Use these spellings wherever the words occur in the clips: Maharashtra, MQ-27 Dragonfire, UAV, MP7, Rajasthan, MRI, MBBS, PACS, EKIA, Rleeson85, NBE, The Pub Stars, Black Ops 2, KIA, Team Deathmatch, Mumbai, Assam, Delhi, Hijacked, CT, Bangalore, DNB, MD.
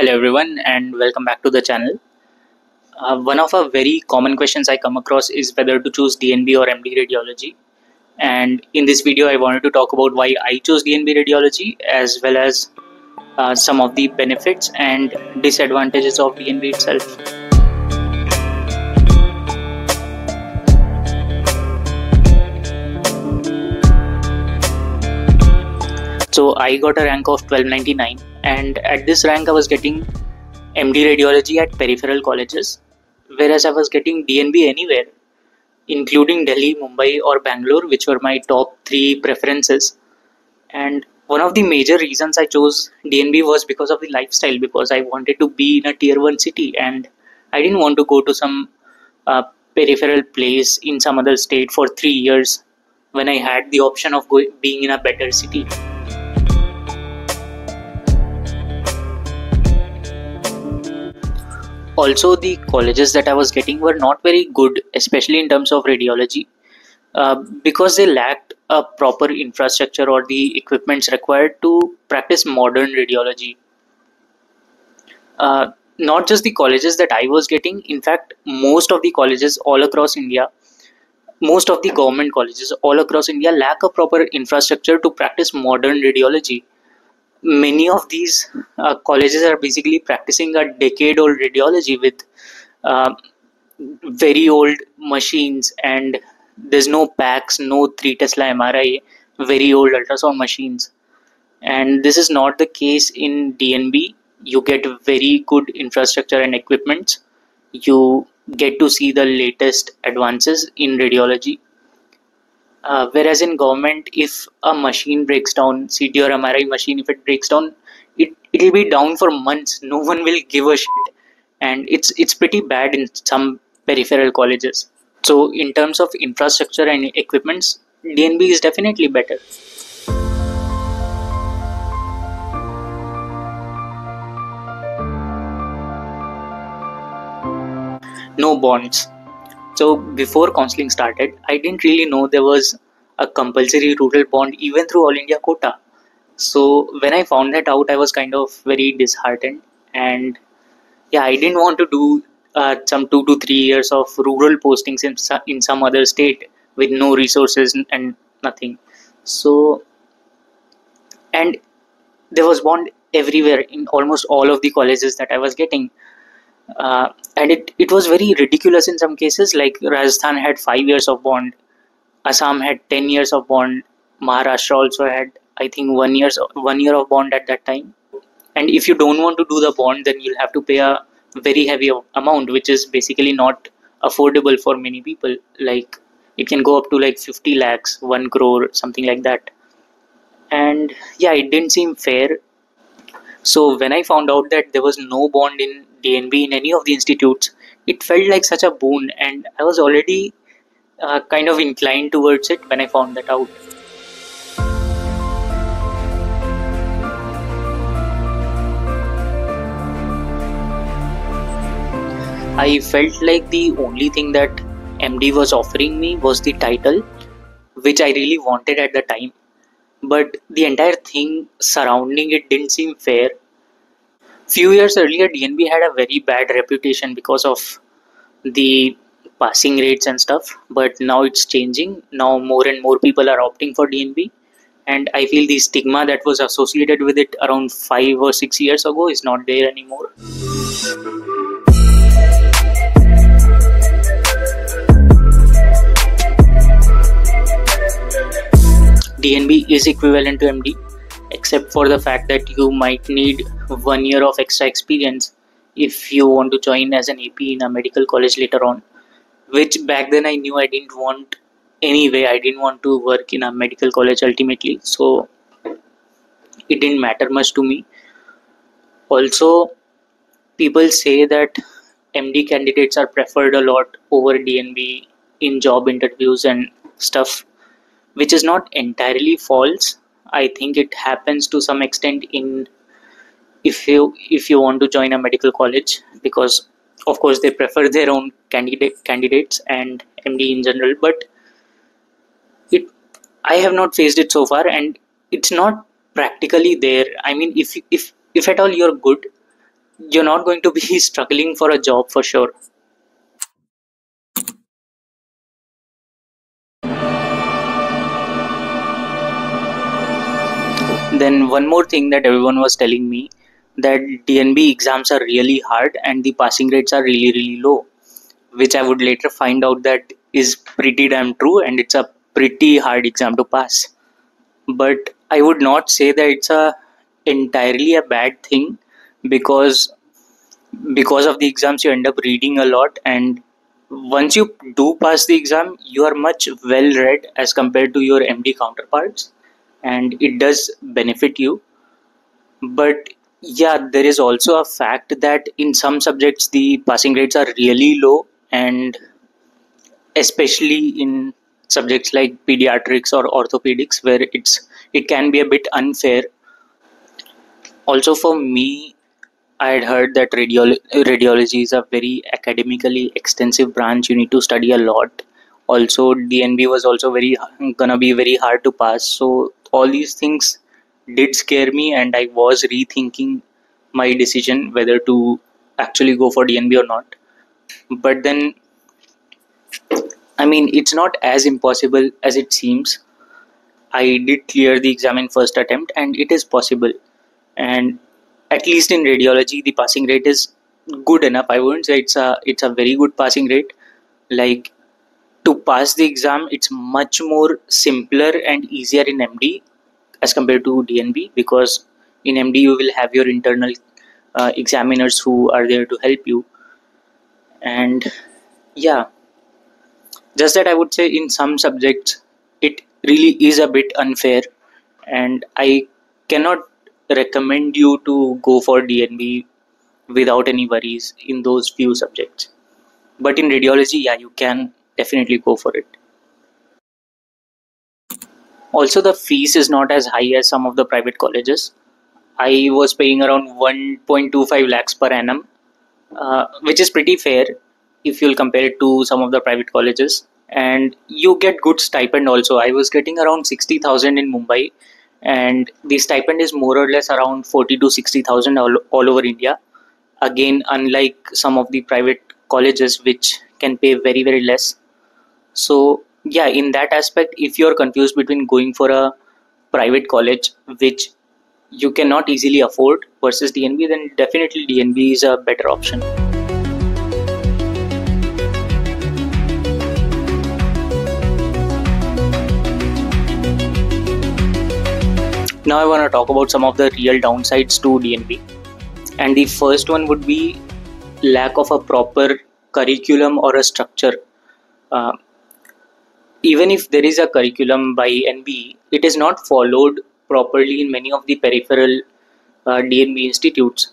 Hello everyone and welcome back to the channel. One of our very common questions I come across is whether to choose DNB or MD radiology, and in this video I wanted to talk about why I chose DNB radiology as well as some of the benefits and disadvantages of DNB itself. So I got a rank of 1299, and at this rank I was getting MD radiology at peripheral colleges, whereas I was getting DNB anywhere including Delhi, Mumbai or Bangalore, which were my top 3 preferences. And one of the major reasons I chose DNB was because of the lifestyle, because I wanted to be in a tier 1 city and I didn't want to go to some peripheral place in some other state for 3 years when I had the option of being in a better city. Also, the colleges that I was getting were not very good, especially in terms of radiology, because they lacked a proper infrastructure or the equipments required to practice modern radiology. Not just the colleges that I was getting, in fact most of the colleges all across India, most of the government colleges all across India lack a proper infrastructure to practice modern radiology. Many of these colleges are basically practicing a decade-old radiology with very old machines, and there's no PACS, no 3 Tesla MRI, very old ultrasound machines. And this is not the case in DNB. You get very good infrastructure and equipments. You get to see the latest advances in radiology. Whereas in government, if a machine breaks down, CT or MRI machine, if it breaks down, it'll be down for months. No one will give a shit, and it's pretty bad in some peripheral colleges. So in terms of infrastructure and equipments, DNB is definitely better. No bonds. So before counselling started, I didn't really know there was a compulsory rural bond even through All India quota. So when I found that out, I was kind of very disheartened, and yeah, I didn't want to do some 2 to 3 years of rural postings in some other state with no resources and nothing. So, and there was bond everywhere in almost all of the colleges that I was getting. And it was very ridiculous in some cases. Like Rajasthan had 5 years of bond, Assam had 10 years of bond, Maharashtra also had I think 1 year of bond at that time. And if you don't want to do the bond, then you'll have to pay a very heavy amount, which is basically not affordable for many people. Like it can go up to like 50 lakhs, 1 crore, something like that. And yeah, it didn't seem fair. So when I found out that there was no bond in DNB in any of the institutes, it felt like such a boon, and I was already kind of inclined towards it when I found that out. I felt like the only thing that MD was offering me was the title, which I really wanted at the time, but the entire thing surrounding it didn't seem fair. Few years earlier, DNB had a very bad reputation because of the passing rates and stuff, but now it's changing. Now more and more people are opting for DNB, and I feel the stigma that was associated with it around 5 or 6 years ago is not there anymore. DNB is equivalent to MD, except for the fact that you might need 1 year of extra experience if you want to join as an AP in a medical college later on, which back then I knew I didn't want anyway. I didn't want to work in a medical college ultimately, so it didn't matter much to me. Also, people say that MD candidates are preferred a lot over DNB in job interviews and stuff, which is not entirely false. I think it happens to some extent in if you want to join a medical college, because of course they prefer their own candidates and MD in general. But I have not faced it so far, and it's not practically there. I mean, if at all you're good, you're not going to be struggling for a job for sure. Then one more thing that everyone was telling me, that DNB exams are really hard and the passing rates are really low, which I would later find out that is pretty damn true, and it's a pretty hard exam to pass. But I would not say that it's a entirely a bad thing, because of the exams you end up reading a lot, and once you do pass the exam you are much well read as compared to your MD counterparts, and it does benefit you. But yeah, there is also a fact that in some subjects the passing rates are really low, and especially in subjects like pediatrics or orthopedics, where it can be a bit unfair. Also for me, I had heard that radiology is a very academically extensive branch, you need to study a lot. Also DNB was also gonna be very hard to pass, so all these things did scare me, and I was rethinking my decision whether to actually go for DNB or not. But then, I mean, it's not as impossible as it seems. I did clear the exam in first attempt, and it is possible. And at least in radiology, the passing rate is good enough. I wouldn't say it's a very good passing rate. Like, to pass the exam, it's much more simpler and easier in MD as compared to DNB, because in MD you will have your internal examiners who are there to help you. And yeah, just that I would say in some subjects it really is a bit unfair, and I cannot recommend you to go for DNB without any worries in those few subjects. But in radiology, yeah, you can definitely go for it. Also, the fees is not as high as some of the private colleges. I was paying around 1.25 lakhs per annum, which is pretty fair if you'll compare it to some of the private colleges. And you get good stipend also. I was getting around 60,000 in Mumbai, and the stipend is more or less around 40 to 60,000 all over India. Again, unlike some of the private colleges which can pay very less. So yeah, in that aspect, if you're confused between going for a private college which you cannot easily afford versus DNB, then definitely DNB is a better option. Now I want to talk about some of the real downsides to DNB, and the first one would be lack of a proper curriculum or a structure. Even if there is a curriculum by NBE, it is not followed properly in many of the peripheral DNB institutes.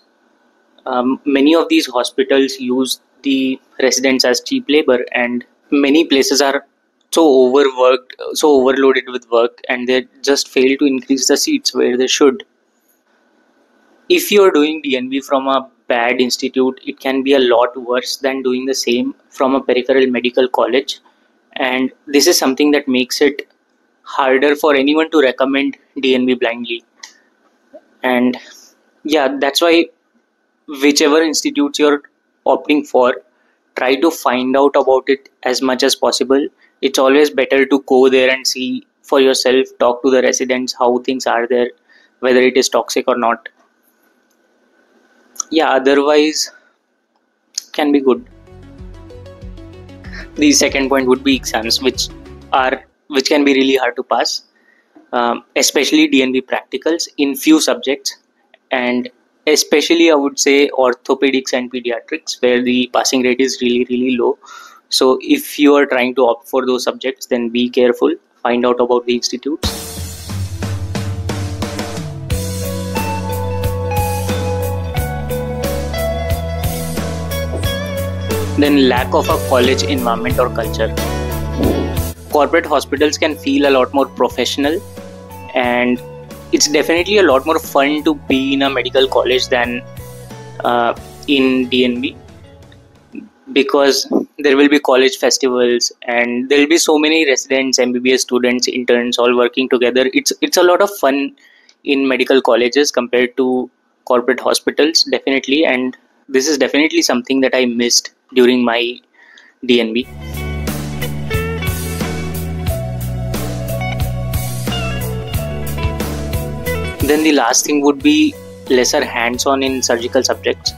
Many of these hospitals use the residents as cheap labor, and many places are so overloaded with work, and they just fail to increase the seats where they should. If you are doing DNB from a bad institute, it can be a lot worse than doing the same from a peripheral medical college. And this is something that makes it harder for anyone to recommend DNB blindly. And yeah, that's why whichever institutes you're opting for, try to find out about it as much as possible. It's always better to go there and see for yourself, talk to the residents, how things are there, whether it is toxic or not. Yeah, otherwise can be good. The second point would be exams, which can be really hard to pass, especially DNB practicals in few subjects, and especially I would say orthopedics and pediatrics, where the passing rate is really low. So if you are trying to opt for those subjects, then be careful, find out about the institutes. Then lack of a college environment or culture. Corporate hospitals can feel a lot more professional, and it's definitely a lot more fun to be in a medical college than in DNB, because there will be college festivals and there will be so many residents, MBBS students, interns all working together. It's a lot of fun in medical colleges compared to corporate hospitals, definitely. And this is definitely something that I missed during my DNB. Then the last thing would be lesser hands-on in surgical subjects.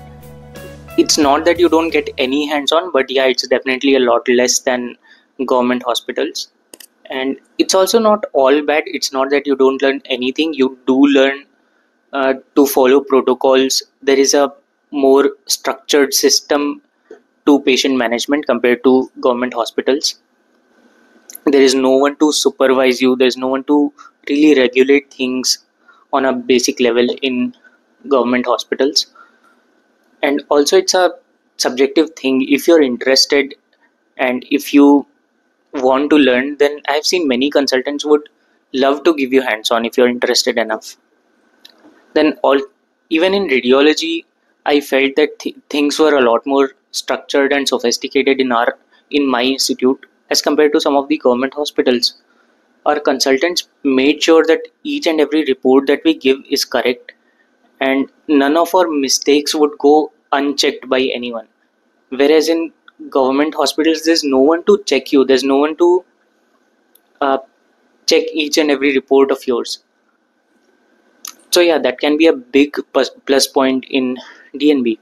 It's not that you don't get any hands-on, but yeah, it's definitely a lot less than government hospitals. And it's also not all bad. It's not that you don't learn anything. You do learn to follow protocols. There is a more structured system to patient management compared to government hospitals. There is no one to supervise you. There's no one to really regulate things on a basic level in government hospitals. And also it's a subjective thing. If you're interested and if you want to learn, then I've seen many consultants would love to give you hands-on if you're interested enough. Then even in radiology, I felt that things were a lot more structured and sophisticated in my institute as compared to some of the government hospitals. Our consultants made sure that each and every report that we give is correct and none of our mistakes would go unchecked by anyone. Whereas in government hospitals, there's no one to check you. There's no one to check each and every report of yours. So yeah, that can be a big plus point in DNB.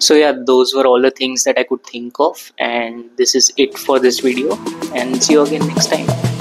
So yeah, those were all the things that I could think of, and this is it for this video, and see you again next time.